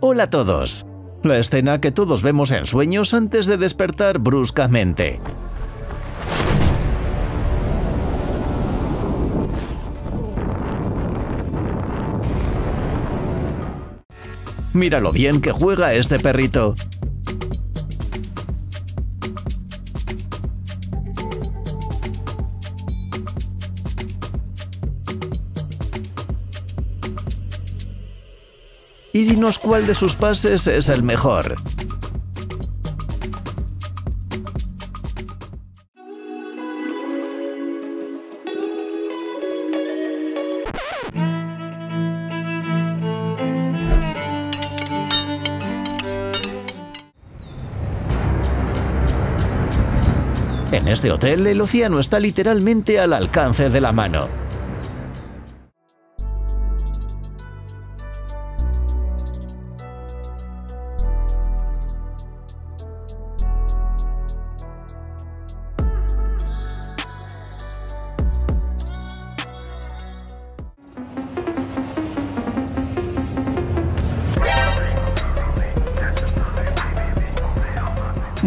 Hola a todos. La escena que todos vemos en sueños antes de despertar bruscamente. Mira lo bien que juega este perrito. Y dinos cuál de sus pases es el mejor. En este hotel, el océano está literalmente al alcance de la mano.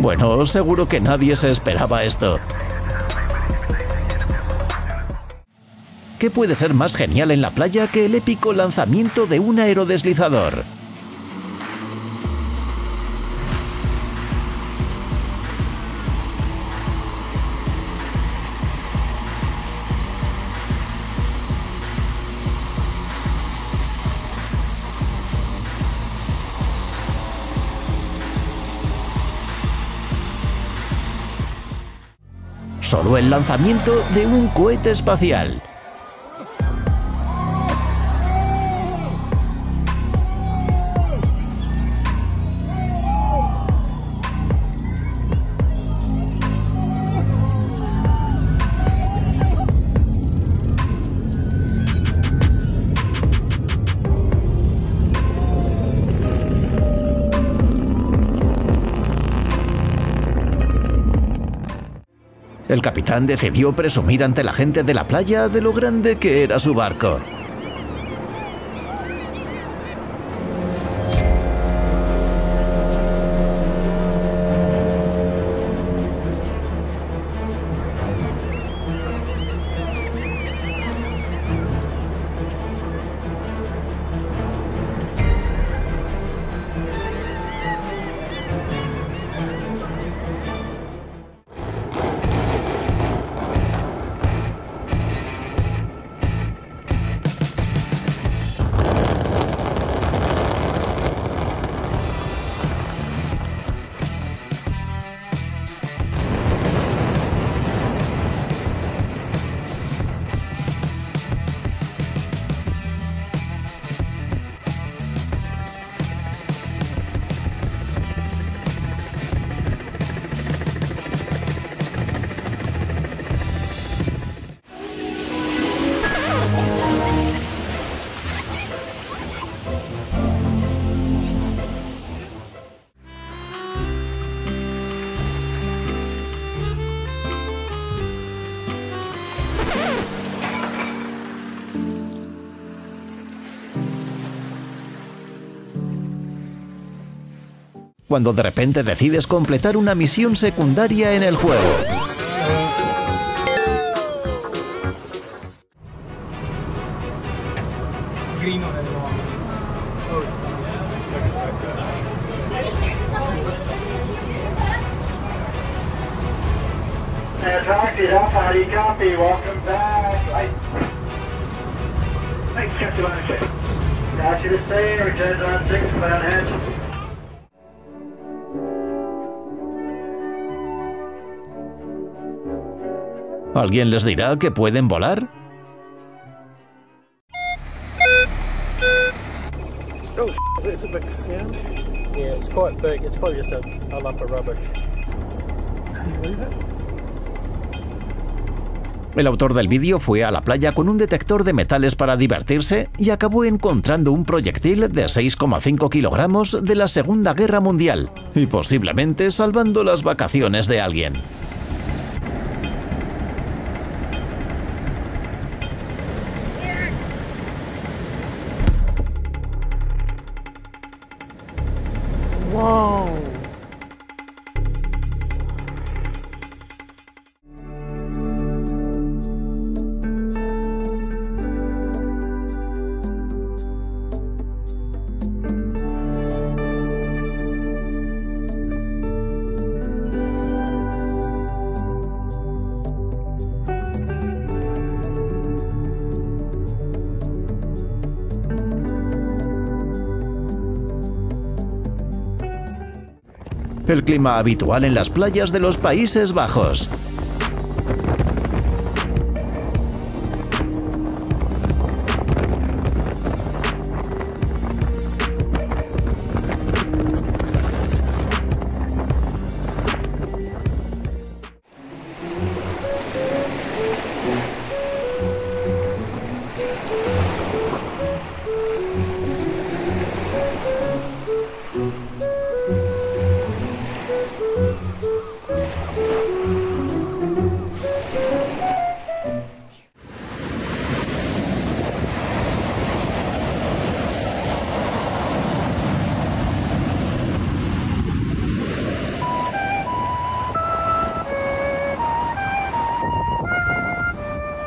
Bueno, seguro que nadie se esperaba esto. ¿Qué puede ser más genial en la playa que el épico lanzamiento de un aerodeslizador? Solo el lanzamiento de un cohete espacial. El capitán decidió presumir ante la gente de la playa de lo grande que era su barco. Cuando de repente decides completar una misión secundaria en el juego. ¿Alguien les dirá que pueden volar? Oh, is it a bit of sand? Yeah, it's quite big. It's probably just a lump of rubbish. Can you believe it? El autor del vídeo fue a la playa con un detector de metales para divertirse y acabó encontrando un proyectil de 6,5 kilogramos de la Segunda Guerra Mundial y posiblemente salvando las vacaciones de alguien. ¡Wow! El clima habitual en las playas de los Países Bajos.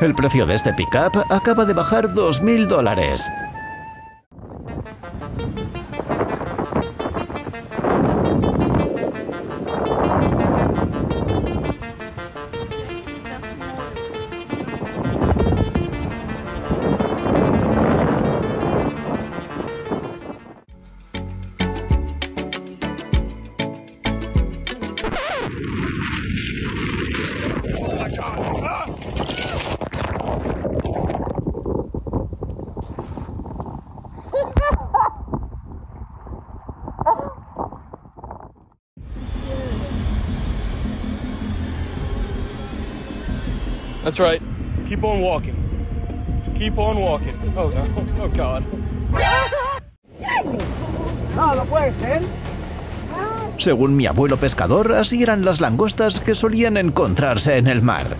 El precio de este pick-up acaba de bajar $2.000. That's right. Keep on walking. Keep on walking. Oh no. Oh God. No, no puede ser. Según mi abuelo pescador, así eran las langostas que solían encontrarse en el mar.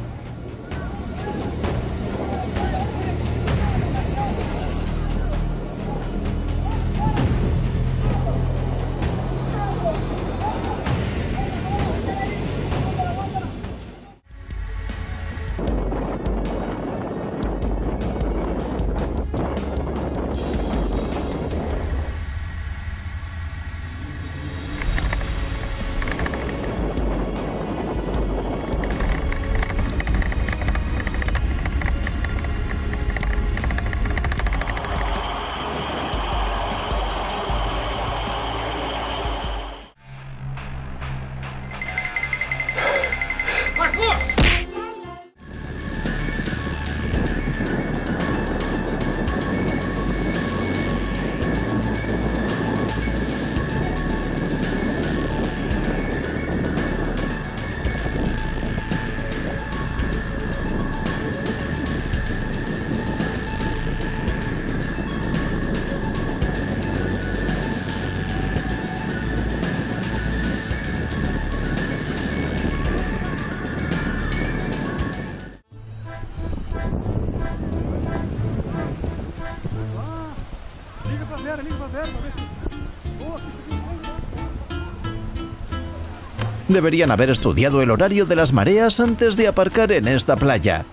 Deberían haber estudiado el horario de las mareas antes de aparcar en esta playa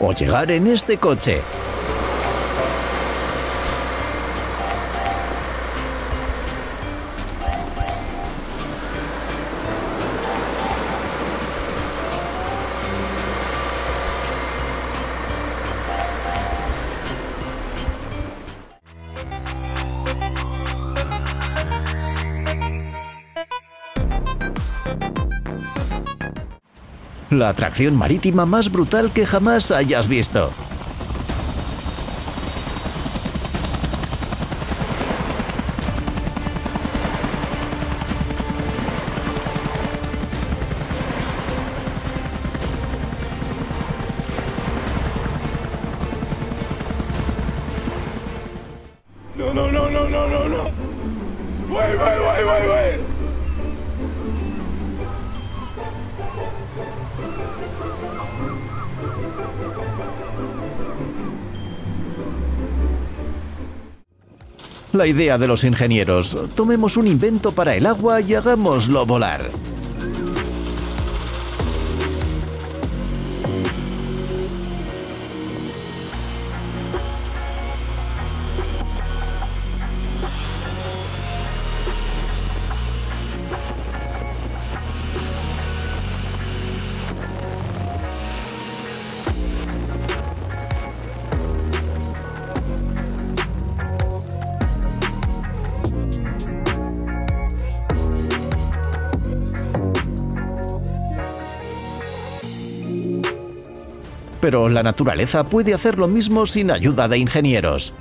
o llegar en este coche. La atracción marítima más brutal que jamás hayas visto. No, no, no, no, no, no, no. Wait, wait, wait, wait, wait. la idea de los ingenieros. Tomemos un invento para el agua y hagámoslo volar. Pero la naturaleza puede hacer lo mismo sin ayuda de ingenieros.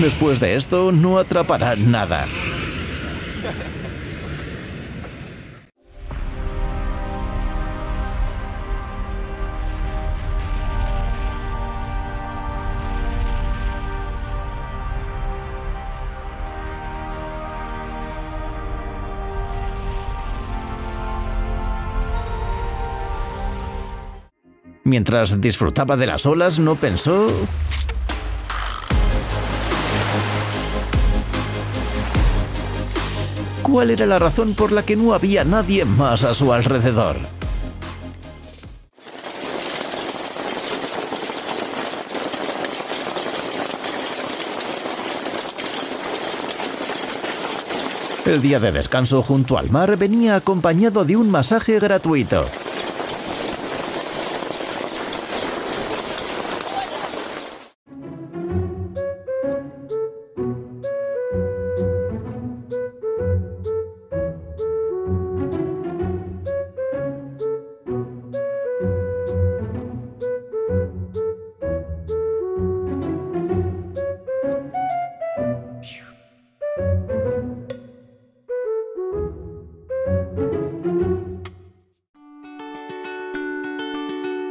Después de esto, no atraparán nada. Mientras disfrutaba de las olas, no pensó... ¿Cuál era la razón por la que no había nadie más a su alrededor? El día de descanso junto al mar venía acompañado de un masaje gratuito.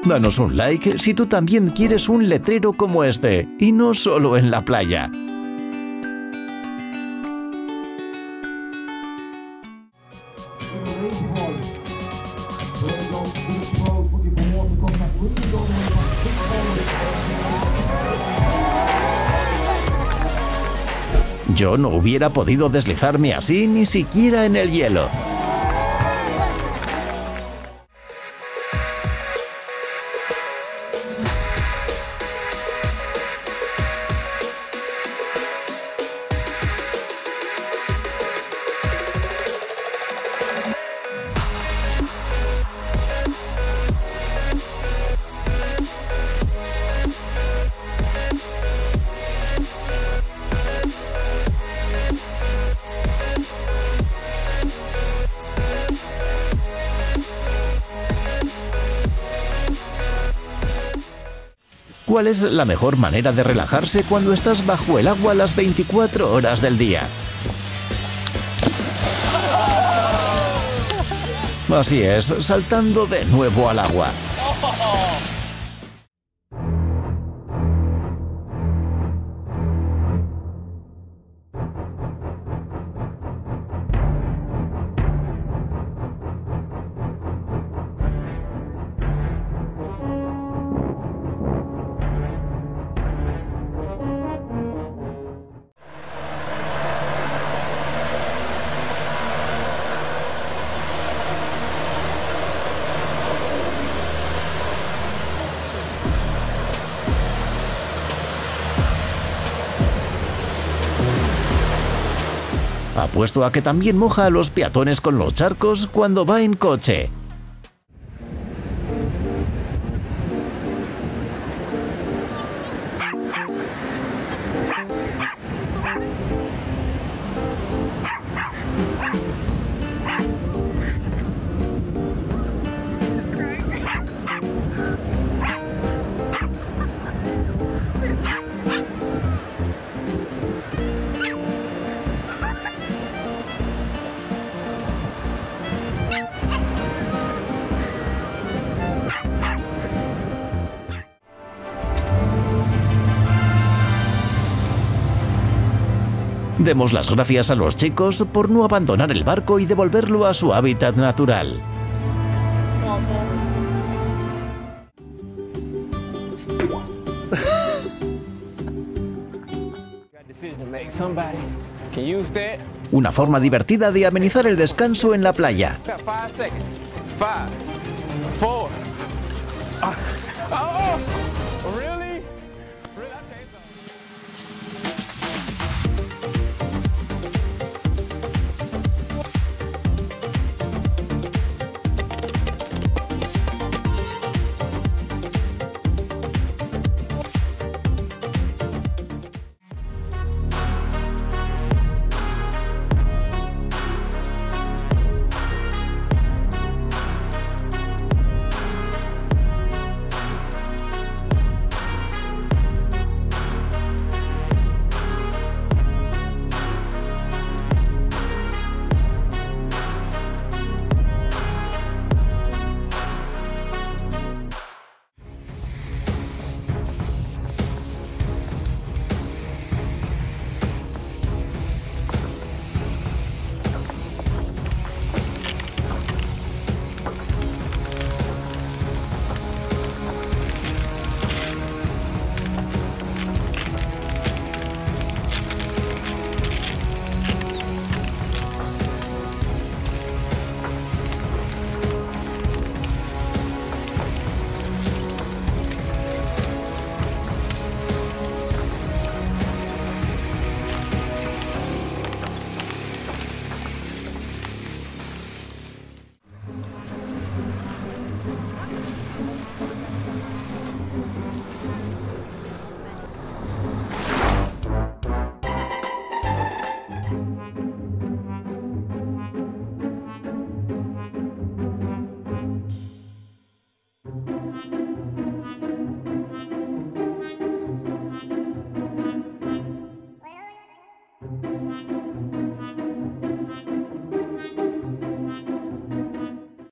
Danos un like si tú también quieres un letrero como este, y no solo en la playa. Yo no hubiera podido deslizarme así ni siquiera en el hielo. ¿Cuál es la mejor manera de relajarse cuando estás bajo el agua las 24 horas del día? Así es, saltando de nuevo al agua. Puesto a que también moja a los peatones con los charcos cuando va en coche. Demos las gracias a los chicos por no abandonar el barco y devolverlo a su hábitat natural. Una forma divertida de amenizar el descanso en la playa.